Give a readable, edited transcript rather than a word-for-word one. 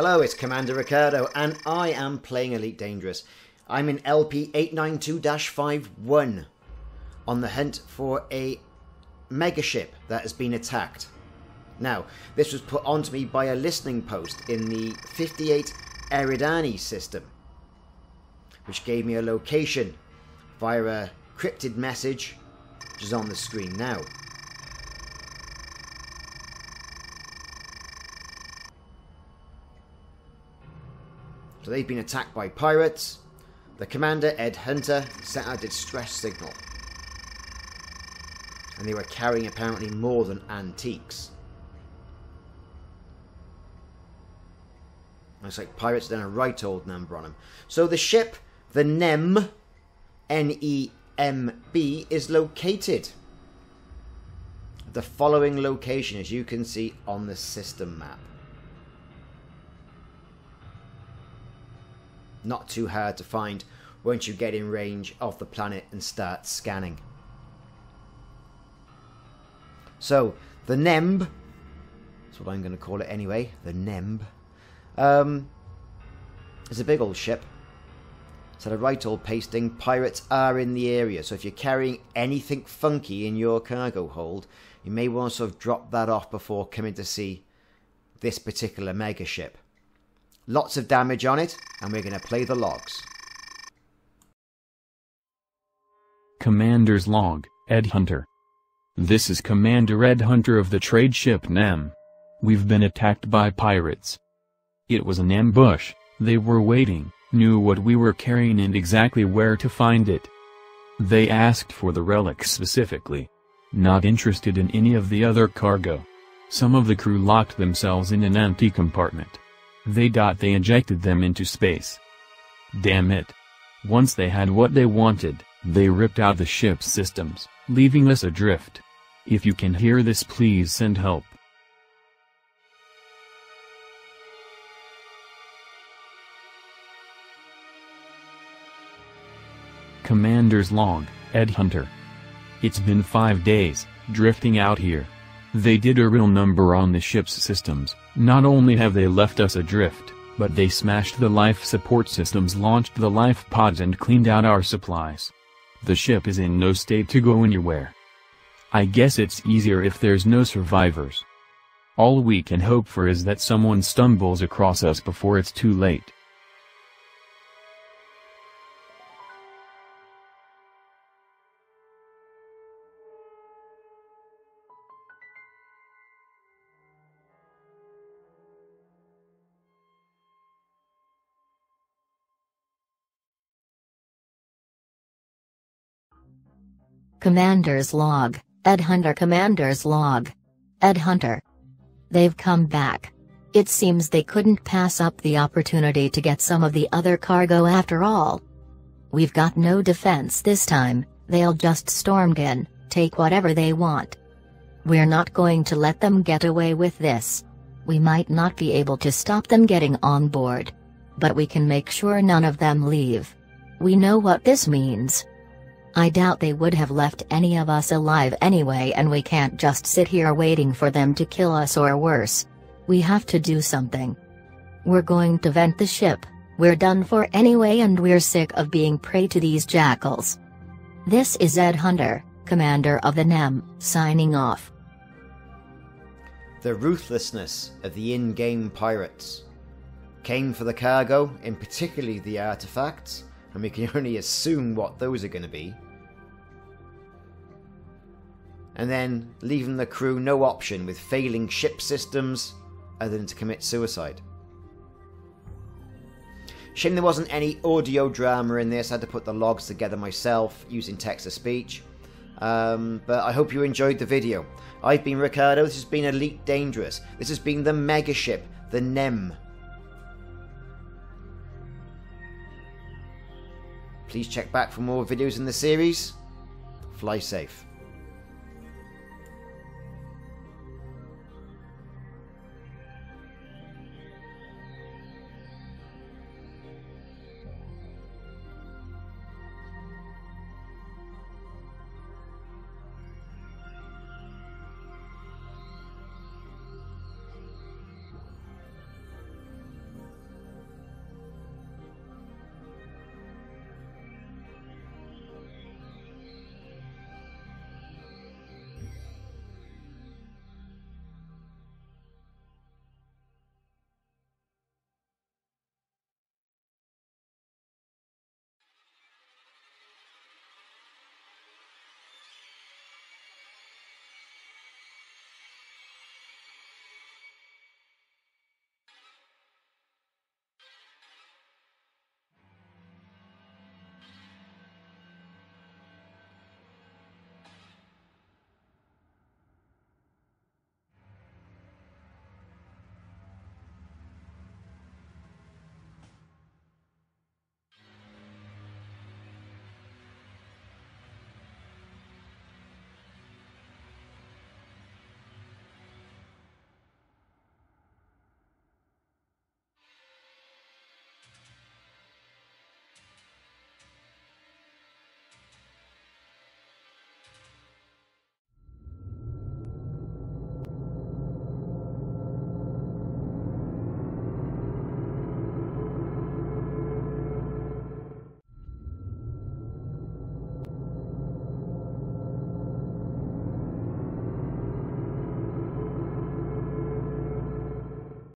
Hello, it's Commander Ricardo, and I am playing Elite Dangerous. I'm in LP 892-51 on the hunt for a megaship that has been attacked. Now, this was put onto me by a listening post in the 58 Eridani system, which gave me a location via a cryptid message, which is on the screen now. So they've been attacked by pirates. The commander, Ed Hunter, sent out a distress signal. And they were carrying apparently more than antiques. Looks like pirates done a right old number on them. So the ship, the NEMB, N-E-M-B, is located at the following location, as you can see on the system map. Not too hard to find once you get in range of the planet and start scanning. So, the NEMB, that's what I'm going to call it anyway, the NEMB, is a big old ship. It's had a right old pasting. Pirates are in the area, so if you're carrying anything funky in your cargo hold, you may want to sort of drop that off before coming to see this particular mega ship. Lots of damage on it, and we're going to play the logs. Commander's Log, Ed Hunter. This is Commander Ed Hunter of the trade ship NEMB. We've been attacked by pirates. It was an ambush. They were waiting, knew what we were carrying and exactly where to find it. They asked for the relics specifically. Not interested in any of the other cargo. Some of the crew locked themselves in an empty compartment. They ejected them into space. Damn it. Once they had what they wanted, they ripped out the ship's systems, leaving us adrift. If you can hear this, please send help. Commander's Log, Ed Hunter. It's been 5 days, drifting out here. They did a real number on the ship's systems. Not only have they left us adrift, but they smashed the life support systems, launched the life pods, and cleaned out our supplies. The ship is in no state to go anywhere. I guess it's easier if there's no survivors. All we can hope for is that someone stumbles across us before it's too late. Commander's Log, Ed Hunter. Commander's Log, Ed Hunter. They've come back. It seems they couldn't pass up the opportunity to get some of the other cargo after all. We've got no defense this time. They'll just storm in, take whatever they want. We're not going to let them get away with this. We might not be able to stop them getting on board, but we can make sure none of them leave. We know what this means. I doubt they would have left any of us alive anyway, and we can't just sit here waiting for them to kill us or worse. We have to do something. We're going to vent the ship. We're done for anyway, and we're sick of being prey to these jackals. This is Ed Hunter, commander of the NEMB, signing off. The ruthlessness of the in-game pirates came for the cargo, in particularly the artifacts, and we can only assume what those are going to be. And then leaving the crew no option with failing ship systems other than to commit suicide. Shame there wasn't any audio drama in this. I had to put the logs together myself using text-to-speech. But I hope you enjoyed the video. I've been Ricardo. This has been Elite Dangerous. This has been the megaship, the NEMB. Please check back for more videos in the series. Fly safe.